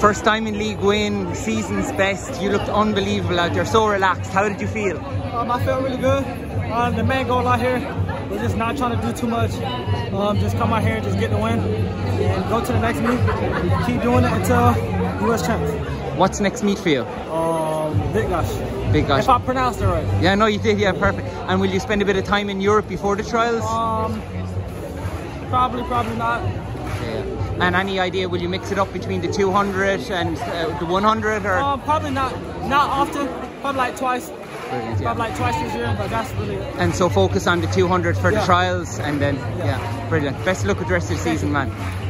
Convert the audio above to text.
First time in League win, season's best. You looked unbelievable out there, so relaxed. How did you feel? I felt really good. The main goal out here was just not trying to do too much. Just come out here and just get the win and go to the next meet. Keep doing it until US champs. What's next meet for you? Bydgoszcz. Bydgoszcz. If I pronounced it right. Yeah, no, you did. Yeah, perfect. And will you spend a bit of time in Europe before the trials? Probably not. Yeah. And any idea, will you mix it up between the 200 and the 100? Or probably not often. Probably like twice. Brilliant, yeah. Like twice this year, but that's really good. And so focus on the 200 for the trials, and then brilliant. Best of luck with the rest of the season, man.